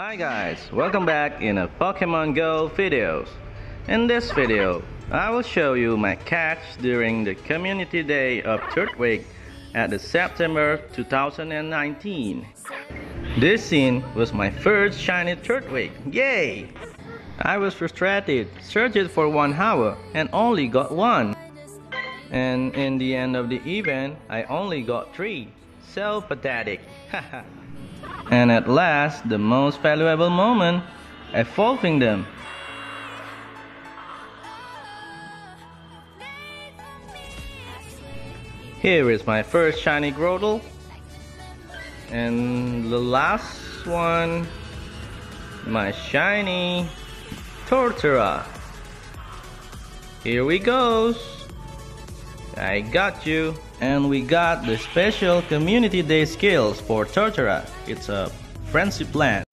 Hi guys, welcome back in a Pokemon Go videos. In this video, I will show you my catch during the community day of Turtwig at the September 2019. This scene was my first shiny Turtwig, yay! I was frustrated, searched for 1 hour and only got one. And in the end of the event, I only got 3. So pathetic, haha. And at last, the most valuable moment, evolving them. Here is my first shiny Grottle. And the last one, my shiny Torterra. Here we go. I got you. And we got the special community day skills for Torterra. It's a frenzy plan.